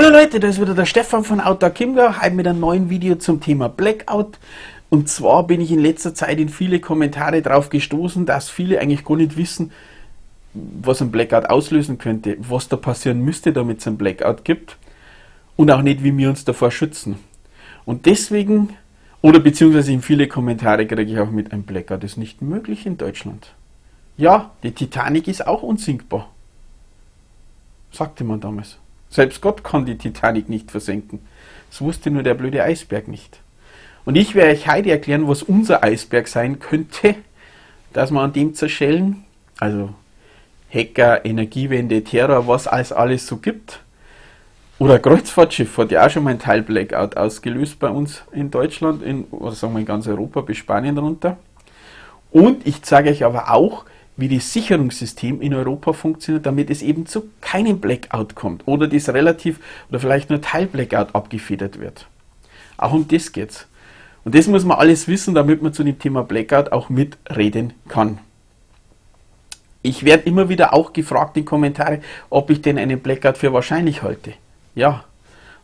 Hallo Leute, da ist wieder der Stefan von Outdoor Chiemgau, heute mit einem neuen Video zum Thema Blackout. Und zwar bin ich in letzter Zeit in viele Kommentare darauf gestoßen, dass viele eigentlich gar nicht wissen, was ein Blackout auslösen könnte, was da passieren müsste, damit es einen Blackout gibt und auch nicht, wie wir uns davor schützen. Und deswegen, oder beziehungsweise in viele Kommentare kriege ich auch mit, ein Blackout ist nicht möglich in Deutschland. Ja, die Titanic ist auch unsinkbar, sagte man damals. Selbst Gott kann die Titanic nicht versenken. Das wusste nur der blöde Eisberg nicht. Und ich werde euch heute erklären, was unser Eisberg sein könnte, dass wir an dem zerschellen. Also Hacker, Energiewende, Terror, was es alles so gibt. Oder ein Kreuzfahrtschiff hat ja auch schon mal einen Teil Blackout ausgelöst bei uns in Deutschland, oder sagen wir in ganz Europa, bis Spanien runter. Und ich zeige euch aber auch, wie das Sicherungssystem in Europa funktioniert, damit es eben zu keinem Blackout kommt oder das relativ oder vielleicht nur Teil-Blackout abgefedert wird. Auch um das geht's. Und das muss man alles wissen, damit man zu dem Thema Blackout auch mitreden kann. Ich werde immer wieder auch gefragt in Kommentaren, ob ich denn einen Blackout für wahrscheinlich halte. Ja,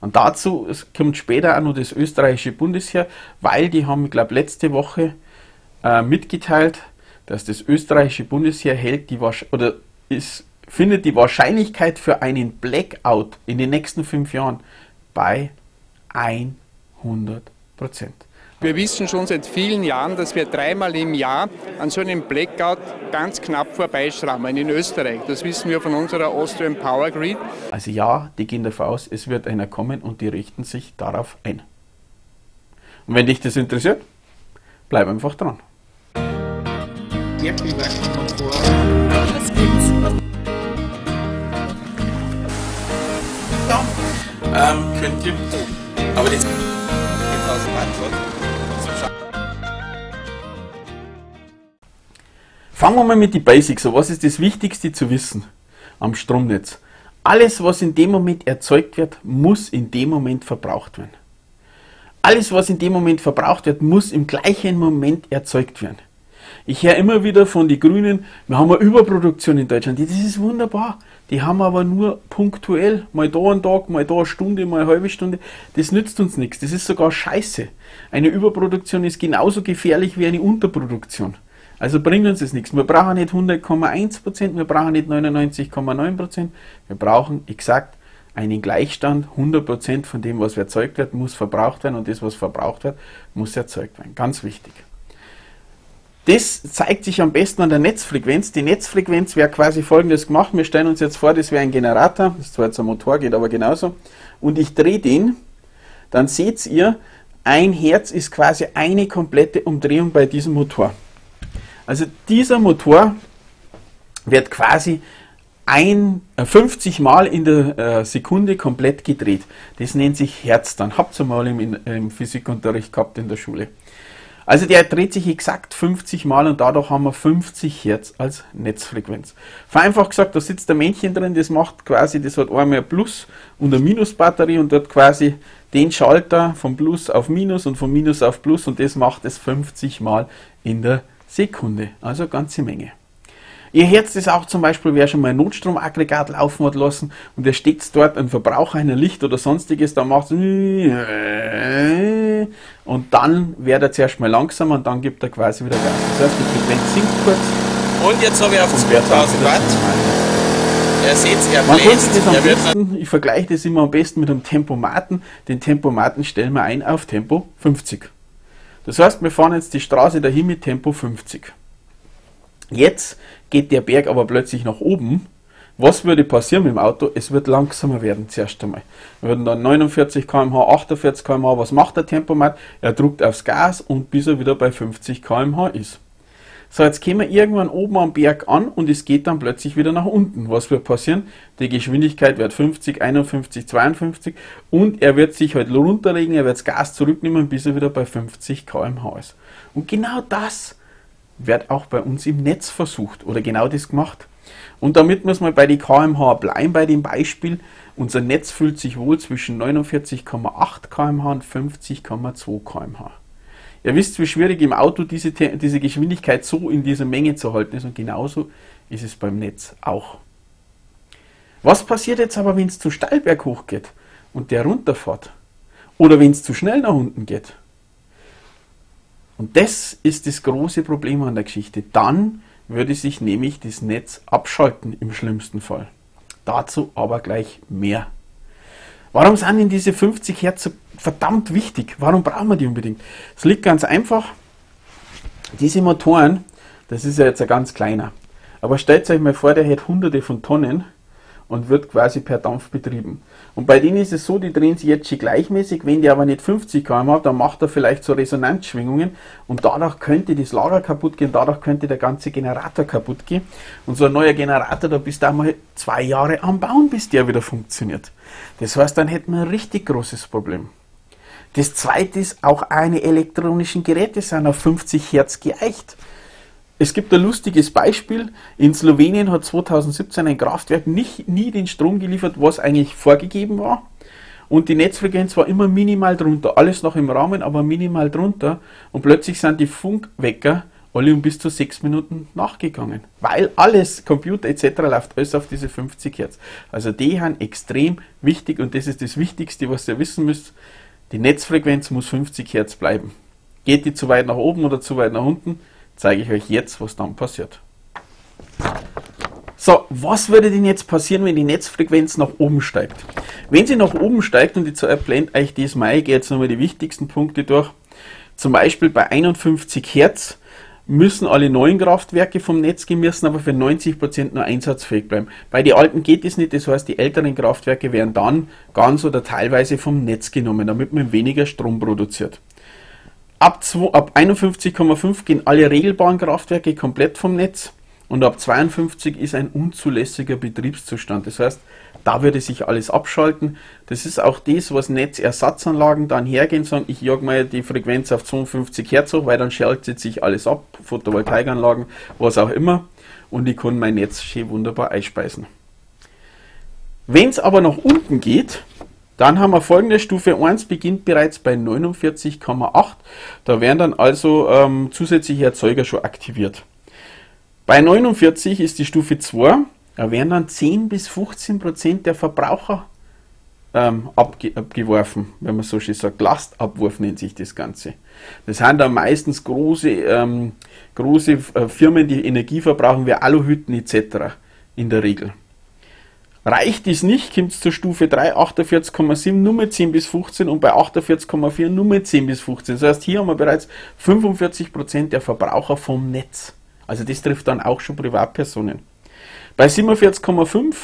und dazu kommt später auch noch das österreichische Bundesheer, weil die haben, ich glaube, letzte Woche mitgeteilt, dass das österreichische Bundesheer findet die Wahrscheinlichkeit für einen Blackout in den nächsten 5 Jahren bei 100%. Wir wissen schon seit vielen Jahren, dass wir 3-mal im Jahr an so einem Blackout ganz knapp vorbeischrammen in Österreich. Das wissen wir von unserer Austrian Power Grid. Also ja, die gehen davon aus, es wird einer kommen und die richten sich darauf ein. Und wenn dich das interessiert, bleib einfach dran. Könnt ihr, aber das fangen wir mal mit den Basics an. Was ist das Wichtigste zu wissen am Stromnetz? Alles, was in dem Moment erzeugt wird, muss in dem Moment verbraucht werden. Alles, was in dem Moment verbraucht wird, muss im gleichen Moment erzeugt werden. Ich höre immer wieder von den Grünen, wir haben eine Überproduktion in Deutschland. Das ist wunderbar. Die haben aber nur punktuell, mal da einen Tag, mal da eine Stunde, mal eine halbe Stunde. Das nützt uns nichts. Das ist sogar scheiße. Eine Überproduktion ist genauso gefährlich wie eine Unterproduktion. Also bringt uns das nichts. Wir brauchen nicht 100,1%, wir brauchen nicht 99,9%. Wir brauchen exakt einen Gleichstand. 100% von dem, was erzeugt wird, muss verbraucht werden und das, was verbraucht wird, muss erzeugt werden. Ganz wichtig. Das zeigt sich am besten an der Netzfrequenz. Die Netzfrequenz wäre quasi folgendes gemacht. Wir stellen uns jetzt vor, das wäre ein Generator. Das ist zwar jetzt ein Motor, geht aber genauso. Und ich drehe den. Dann seht ihr, 1 Hertz ist quasi eine komplette Umdrehung bei diesem Motor. Also dieser Motor wird quasi 50 Mal in der Sekunde komplett gedreht. Das nennt sich Hertz. Dann habt ihr mal im Physikunterricht gehabt in der Schule. Also der dreht sich exakt 50 Mal und dadurch haben wir 50 Hertz als Netzfrequenz. Vereinfacht gesagt, da sitzt ein Männchen drin, das macht quasi, das hat einmal ein Plus- und eine Minusbatterie und dort quasi den Schalter vom Plus auf Minus und vom Minus auf Plus und das macht es 50 Mal in der Sekunde. Also eine ganze Menge. Ihr Herz ist auch zum Beispiel, wer schon mal ein Notstromaggregat laufen hat lassen und da steht dort ein Verbraucher, ein Licht oder sonstiges, dann macht es und dann wird er zuerst mal langsamer und dann gibt er quasi wieder Gas. Das heißt, die Frequenz sinkt kurz. Und jetzt habe ich auf 2000 Watt. Ihr seht, er bläst. Ich vergleiche das immer am besten mit einem Tempomaten. Den Tempomaten stellen wir ein auf Tempo 50. Das heißt, wir fahren jetzt die Straße dahin mit Tempo 50. Jetzt geht der Berg aber plötzlich nach oben. Was würde passieren mit dem Auto? Es wird langsamer werden zuerst einmal. Wir würden dann 49 km/h, 48 km/h. Was macht der Tempomat? Er drückt aufs Gas und bis er wieder bei 50 km/h ist. So, jetzt kämen wir irgendwann oben am Berg an und es geht dann plötzlich wieder nach unten. Was wird passieren? Die Geschwindigkeit wird 50, 51, 52 und er wird sich halt runterlegen, er wird das Gas zurücknehmen, bis er wieder bei 50 km/h ist. Und genau das wird auch bei uns im Netz versucht oder genau das gemacht. Und damit muss man bei den kmh bleiben, bei dem Beispiel. Unser Netz fühlt sich wohl zwischen 49,8 kmh und 50,2 kmh. Ihr wisst, wie schwierig im Auto diese Geschwindigkeit so in dieser Menge zu halten ist und genauso ist es beim Netz auch. Was passiert jetzt aber, wenn es zu Steilberg hochgeht? und der runterfährt. Oder wenn es zu schnell nach unten geht. Und das ist das große Problem an der Geschichte. Dann würde sich nämlich das Netz abschalten im schlimmsten Fall. Dazu aber gleich mehr. Warum sind denn diese 50 Hertz so verdammt wichtig? Warum brauchen wir die unbedingt? Es liegt ganz einfach. Diese Motoren, das ist ja jetzt ein ganz kleiner, aber stellt euch mal vor, der hätte hunderte von Tonnen und wird quasi per Dampf betrieben. Und bei denen ist es so, die drehen sich jetzt schon gleichmäßig, wenn die aber nicht 50 km hat, dann macht er vielleicht so Resonanzschwingungen und dadurch könnte das Lager kaputt gehen, dadurch könnte der ganze Generator kaputt gehen. Und so ein neuer Generator, da bist du einmal 2 Jahre am Bauen, bis der wieder funktioniert. Das heißt, dann hätten wir ein richtig großes Problem. Das zweite ist, auch eine elektronischen Geräte sind auf 50 Hertz geeicht. Es gibt ein lustiges Beispiel. In Slowenien hat 2017 ein Kraftwerk nie den Strom geliefert, was eigentlich vorgegeben war. Und die Netzfrequenz war immer minimal drunter. Alles noch im Rahmen, aber minimal drunter. Und plötzlich sind die Funkwecker alle um bis zu 6 Minuten nachgegangen. Weil alles, Computer etc. läuft alles auf diese 50 Hertz. Also die haben extrem wichtig und das ist das Wichtigste, was ihr wissen müsst. Die Netzfrequenz muss 50 Hertz bleiben. Geht die zu weit nach oben oder zu weit nach unten, zeige ich euch jetzt, was dann passiert. So, was würde denn jetzt passieren, wenn die Netzfrequenz nach oben steigt? Wenn sie nach oben steigt, und ich blende euch das mal, ich gehe jetzt nochmal die wichtigsten Punkte durch. Zum Beispiel bei 51 Hertz müssen alle neuen Kraftwerke vom Netz gemessen, aber für 90% nur einsatzfähig bleiben. Bei den alten geht es nicht, das heißt, die älteren Kraftwerke werden dann ganz oder teilweise vom Netz genommen, damit man weniger Strom produziert. Ab 51,5 gehen alle regelbaren Kraftwerke komplett vom Netz und ab 52 ist ein unzulässiger Betriebszustand. Das heißt, da würde sich alles abschalten. Das ist auch das, was Netzersatzanlagen dann hergehen und sagen, ich jage mal die Frequenz auf 52 Hertz hoch, weil dann schaltet sich alles ab, Photovoltaikanlagen, was auch immer, und ich kann mein Netz schön wunderbar einspeisen. Wenn es aber nach unten geht, dann haben wir folgende Stufe 1, beginnt bereits bei 49,8. Da werden dann also zusätzliche Erzeuger schon aktiviert. Bei 49 ist die Stufe 2, da werden dann 10 bis 15% der Verbraucher abgeworfen, wenn man so schön sagt. Lastabwurf nennt sich das Ganze. Das sind dann meistens große Firmen, die Energie verbrauchen, wie Aluhütten etc. in der Regel. Reicht es nicht, kommt es zur Stufe 3, 48,7, nur mit 10 bis 15 und bei 48,4 nur mit 10 bis 15. Das heißt, hier haben wir bereits 45% der Verbraucher vom Netz. Also das trifft dann auch schon Privatpersonen. Bei 47,5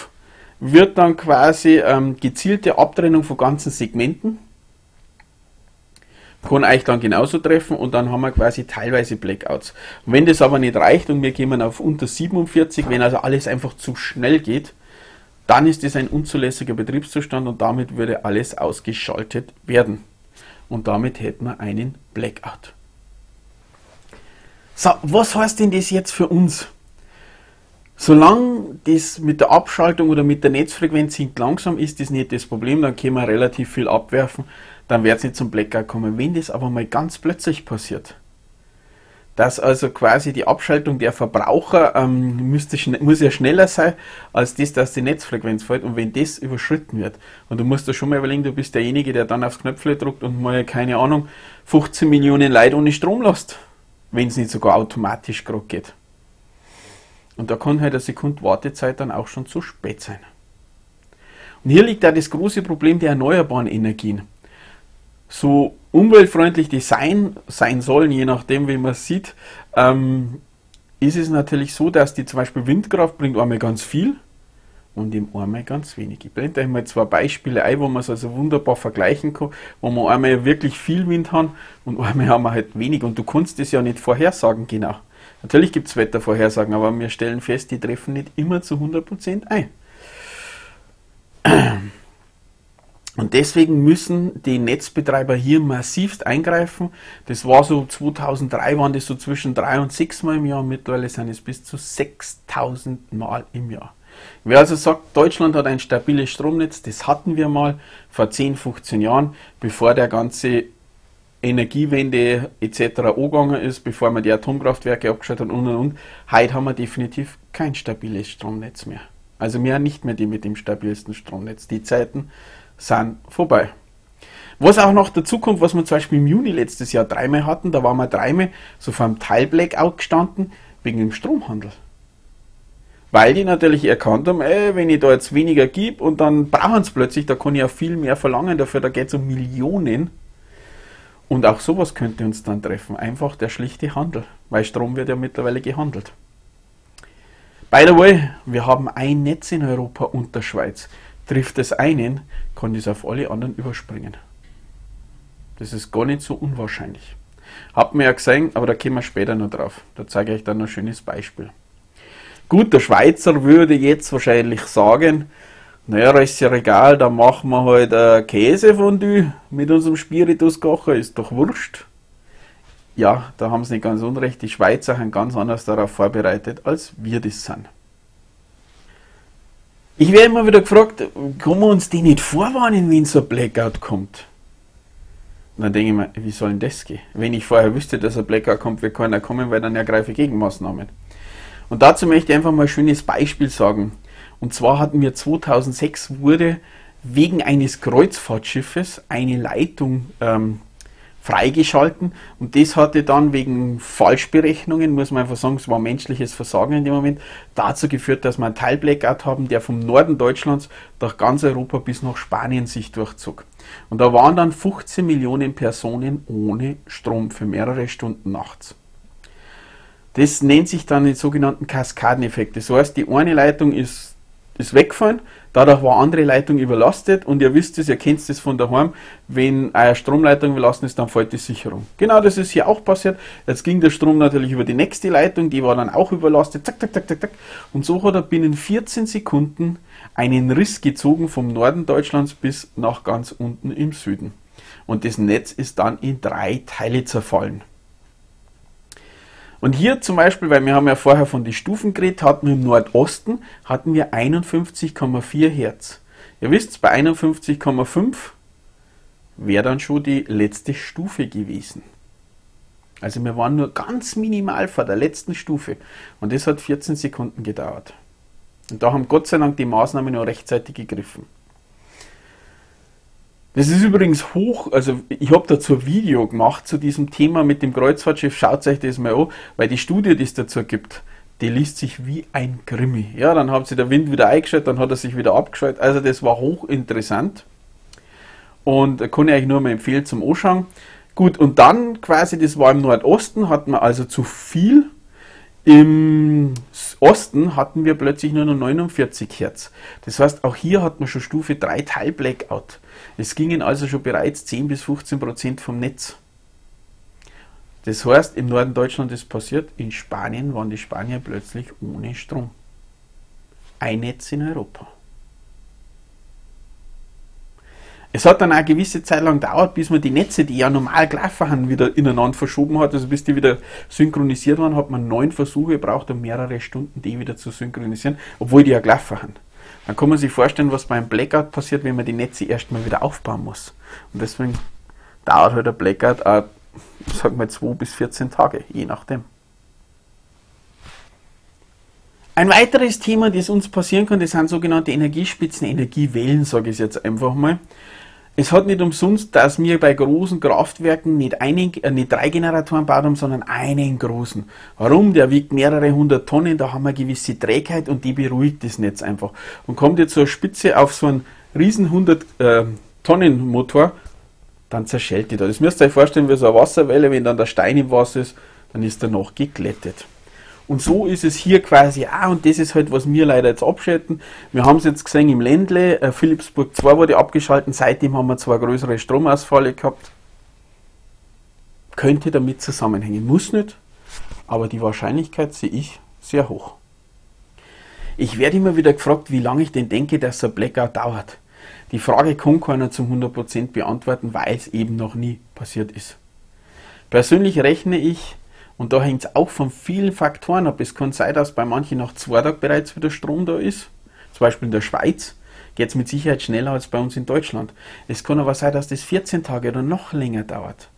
wird dann quasi gezielte Abtrennung von ganzen Segmenten. Kann euch dann genauso treffen und dann haben wir quasi teilweise Blackouts. Und wenn das aber nicht reicht und wir gehen auf unter 47, wenn also alles einfach zu schnell geht, dann ist es ein unzulässiger Betriebszustand und damit würde alles ausgeschaltet werden. Und damit hätten wir einen Blackout. So, was heißt denn das jetzt für uns? Solange das mit der Abschaltung oder mit der Netzfrequenz hinkt langsam, ist das nicht das Problem, dann können wir relativ viel abwerfen, dann wird es nicht zum Blackout kommen. Wenn das aber mal ganz plötzlich passiert, dass also quasi die Abschaltung der Verbraucher muss ja schneller sein, als das, dass die Netzfrequenz fällt. Und wenn das überschritten wird, und du musst da schon mal überlegen, du bist derjenige, der dann aufs Knöpfle drückt und mal, keine Ahnung, 15 Millionen Leute ohne Strom lässt, wenn es nicht sogar automatisch gerade geht. Und da kann halt eine Sekunde Wartezeit dann auch schon zu spät sein. Und hier liegt auch das große Problem der erneuerbaren Energien. So umweltfreundlich die sein sollen, je nachdem wie man es sieht, ist es natürlich so, dass die zum Beispiel Windkraft bringt einmal ganz viel und im einmal ganz wenig. Ich blende euch mal 2 Beispiele ein, wo man es also wunderbar vergleichen kann, wo man einmal wirklich viel Wind haben und einmal haben wir halt wenig und du kannst das ja nicht vorhersagen genau. Natürlich gibt es Wettervorhersagen, aber wir stellen fest, die treffen nicht immer zu 100% ein. Und deswegen müssen die Netzbetreiber hier massivst eingreifen. Das war so 2003, waren das so zwischen 3 und 6 Mal im Jahr. Mittlerweile sind es bis zu 6000 Mal im Jahr. Wer also sagt, Deutschland hat ein stabiles Stromnetz, das hatten wir mal vor 10, 15 Jahren, bevor der ganze Energiewende etc. angegangen ist, bevor man die Atomkraftwerke abgeschaltet hat und. Heute haben wir definitiv kein stabiles Stromnetz mehr. Also wir haben nicht mehr die mit dem stabilsten Stromnetz. Die Zeiten sind vorbei. Was auch noch dazu kommt, was wir zum Beispiel im Juni letztes Jahr dreimal hatten, da waren wir dreimal so vor einem Teil-Blackout gestanden, wegen dem Stromhandel. Weil die natürlich erkannt haben, ey, wenn ich da jetzt weniger gebe und dann brauchen sie plötzlich, da kann ich ja viel mehr verlangen dafür, da geht es um Millionen. Und auch sowas könnte uns dann treffen, einfach der schlichte Handel, weil Strom wird ja mittlerweile gehandelt. By the way, wir haben ein Netz in Europa und der Schweiz. Trifft es einen, kann das auf alle anderen überspringen. Das ist gar nicht so unwahrscheinlich. Habt ihr ja gesehen, aber da kommen wir später noch drauf. Da zeige ich euch dann ein schönes Beispiel. Gut, der Schweizer würde jetzt wahrscheinlich sagen, naja, das ist ja egal, da machen wir halt ein Käsefondue mit unserem Spirituskocher, ist doch wurscht. Ja, da haben sie nicht ganz unrecht, die Schweizer haben ganz anders darauf vorbereitet, als wir das sind. Ich werde immer wieder gefragt, können wir uns die nicht vorwarnen, wenn so ein Blackout kommt? Und dann denke ich mir, wie soll denn das gehen? Wenn ich vorher wüsste, dass ein Blackout kommt, wird keiner kommen, weil dann ergreife ich Gegenmaßnahmen. Und dazu möchte ich einfach mal ein schönes Beispiel sagen. Und zwar hatten wir 2006 wurde wegen eines Kreuzfahrtschiffes eine Leitung freigeschalten und das hatte dann wegen Falschberechnungen, muss man einfach sagen, es war menschliches Versagen in dem Moment, dazu geführt, dass wir einen Teil-Blackout haben, der vom Norden Deutschlands durch ganz Europa bis nach Spanien sich durchzog. Und da waren dann 15 Millionen Personen ohne Strom für mehrere Stunden nachts. Das nennt sich dann den sogenannten Kaskadeneffekt. Das heißt, die eine Leitung ist weggefallen, dadurch war eine andere Leitung überlastet und ihr wisst es, ihr kennt es von daheim, wenn eine Stromleitung überlassen ist, dann fällt die Sicherung. Genau das ist hier auch passiert. Jetzt ging der Strom natürlich über die nächste Leitung, die war dann auch überlastet, zack, zack, zack, zack, zack. Und so hat er binnen 14 Sekunden einen Riss gezogen vom Norden Deutschlands bis nach ganz unten im Süden. Und das Netz ist dann in 3 Teile zerfallen. Und hier zum Beispiel, weil wir haben ja vorher von den Stufen geredet, hatten wir im Nordosten, hatten wir 51,4 Hertz. Ihr wisst, bei 51,5 wäre dann schon die letzte Stufe gewesen. Also wir waren nur ganz minimal vor der letzten Stufe. Und das hat 14 Sekunden gedauert. Und da haben Gott sei Dank die Maßnahmen noch rechtzeitig gegriffen. Das ist übrigens hoch, also ich habe dazu ein Video gemacht zu diesem Thema mit dem Kreuzfahrtschiff, schaut euch das mal an, weil die Studie, die es dazu gibt, die liest sich wie ein Krimi. Ja, dann hat sich der Wind wieder eingeschaltet, dann hat er sich wieder abgeschaltet, also das war hochinteressant und kann ich euch nur mal empfehlen zum Anschauen. Gut, und dann quasi, das war im Nordosten, hatten wir also zu viel. Im Osten hatten wir plötzlich nur noch 49 Hertz. Das heißt, auch hier hatten wir schon Stufe 3 Teil-Blackout. Es gingen also schon bereits 10 bis 15% vom Netz. Das heißt, im Norden Deutschland ist passiert, in Spanien waren die Spanier plötzlich ohne Strom. Ein Netz in Europa. Es hat dann auch eine gewisse Zeit lang gedauert, bis man die Netze, die ja normal gelaufen haben, wieder ineinander verschoben hat. Also bis die wieder synchronisiert waren, hat man 9 Versuche gebraucht, um mehrere Stunden die wieder zu synchronisieren, obwohl die ja gelaufen haben. Dann kann man sich vorstellen, was beim Blackout passiert, wenn man die Netze erstmal wieder aufbauen muss. Und deswegen dauert halt der Blackout auch, sagen wir, 2 bis 14 Tage, je nachdem. Ein weiteres Thema, das uns passieren kann, das sind sogenannte Energiespitzen, Energiewellen, sage ich jetzt einfach mal. Es hat nicht umsonst, dass wir bei großen Kraftwerken nicht 3 Generatoren baut haben, sondern einen großen. Warum? Der wiegt mehrere 100 Tonnen, da haben wir gewisse Trägheit und die beruhigt das Netz einfach. Und kommt jetzt zur Spitze auf so einen riesen 100 Tonnen Motor, dann zerschellt die da. Das müsst ihr euch vorstellen wie so eine Wasserwelle, wenn dann der Stein im Wasser ist, dann ist er noch geglättet. Und so ist es hier quasi auch und das ist halt, was wir leider jetzt abschalten. Wir haben es jetzt gesehen im Ländle, Philipsburg 2 wurde abgeschalten, seitdem haben wir 2 größere Stromausfälle gehabt. Könnte damit zusammenhängen, muss nicht, aber die Wahrscheinlichkeit sehe ich sehr hoch. Ich werde immer wieder gefragt, wie lange ich denn denke, dass so ein Blackout dauert. Die Frage kann keiner zu 100% beantworten, weil es eben noch nie passiert ist. Persönlich rechne ich, und da hängt es auch von vielen Faktoren ab. Es kann sein, dass bei manchen nach 2 Tagen bereits wieder Strom da ist. Zum Beispiel in der Schweiz geht es mit Sicherheit schneller als bei uns in Deutschland. Es kann aber sein, dass das 14 Tage oder noch länger dauert.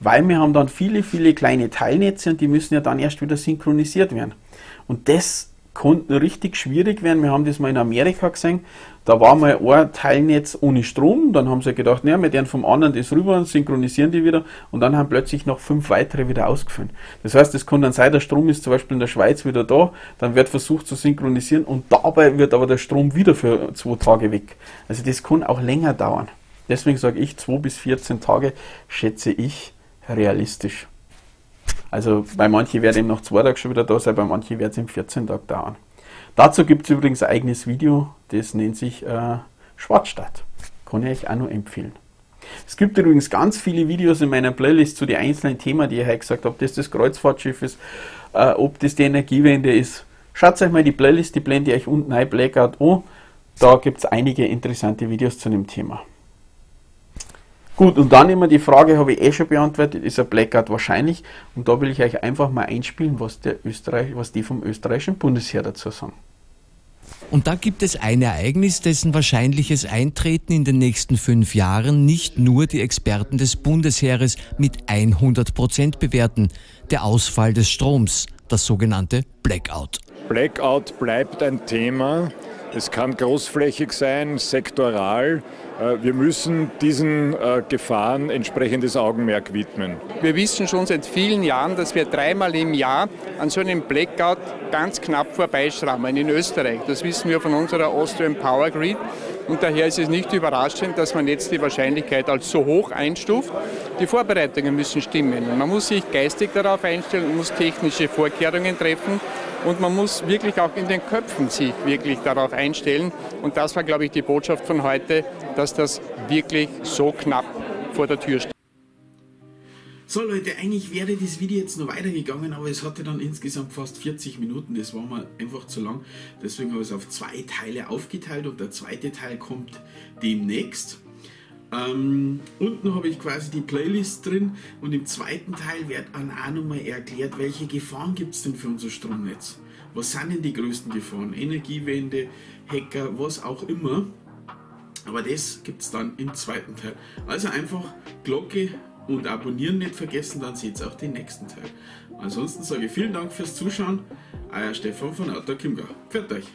Weil wir haben dann viele, viele kleine Teilnetze und die müssen ja dann erst wieder synchronisiert werden. Und das konnten richtig schwierig werden. Wir haben das mal in Amerika gesehen, da war mal ein Teilnetz ohne Strom, dann haben sie gedacht, naja, wir werden vom anderen das rüber und synchronisieren die wieder und dann haben plötzlich noch 5 weitere wieder ausgefallen. Das heißt, es kann dann sein, der Strom ist zum Beispiel in der Schweiz wieder da, dann wird versucht zu synchronisieren und dabei wird aber der Strom wieder für 2 Tage weg. Also das kann auch länger dauern. Deswegen sage ich, 2 bis 14 Tage schätze ich realistisch. Also bei manchen wird eben nach 2 Tagen schon wieder da sein, bei manchen wird es eben 14 Tage dauern. Dazu gibt es übrigens ein eigenes Video, das nennt sich Schwarzstadt. Kann ich euch auch nur empfehlen. Es gibt übrigens ganz viele Videos in meiner Playlist zu den einzelnen Themen, die ich heute gesagt habe, ob das das Kreuzfahrtschiff ist, ob das die Energiewende ist. Schaut euch mal die Playlist, die blende ich euch unten ein, Blackout an. Da gibt es einige interessante Videos zu dem Thema. Gut, und dann immer die Frage, habe ich eh schon beantwortet, ist ein Blackout wahrscheinlich? Und da will ich euch einfach mal einspielen, was die vom österreichischen Bundesheer dazu sagen. Und da gibt es ein Ereignis, dessen wahrscheinliches Eintreten in den nächsten 5 Jahren nicht nur die Experten des Bundesheeres mit 100% bewerten. Der Ausfall des Stroms, das sogenannte Blackout. Blackout bleibt ein Thema. Es kann großflächig sein, sektoral. Wir müssen diesen Gefahren entsprechendes Augenmerk widmen. Wir wissen schon seit vielen Jahren, dass wir 3-mal im Jahr an so einem Blackout ganz knapp vorbeischrammen in Österreich. Das wissen wir von unserer Austrian Power Grid. Und daher ist es nicht überraschend, dass man jetzt die Wahrscheinlichkeit als so hoch einstuft. Die Vorbereitungen müssen stimmen. Man muss sich geistig darauf einstellen, man muss technische Vorkehrungen treffen. Und man muss wirklich auch in den Köpfen sich wirklich darauf einstellen. Und das war, glaube ich, die Botschaft von heute, dass das wirklich so knapp vor der Tür steht. So Leute, eigentlich wäre das Video jetzt noch weitergegangen, aber es hatte dann insgesamt fast 40 Minuten. Das war mal einfach zu lang. Deswegen habe ich es auf 2 Teile aufgeteilt und der zweite Teil kommt demnächst. Unten habe ich quasi die Playlist drin und im zweiten Teil wird dann auch nochmal erklärt, welche Gefahren gibt es denn für unser Stromnetz. Was sind denn die größten Gefahren? Energiewende, Hacker, was auch immer. Aber das gibt es dann im zweiten Teil. Also einfach Glocke und Abonnieren nicht vergessen, dann seht ihr auch den nächsten Teil. Ansonsten sage ich vielen Dank fürs Zuschauen. Euer Stefan von Outdoor Chiemgau. Pfiat euch!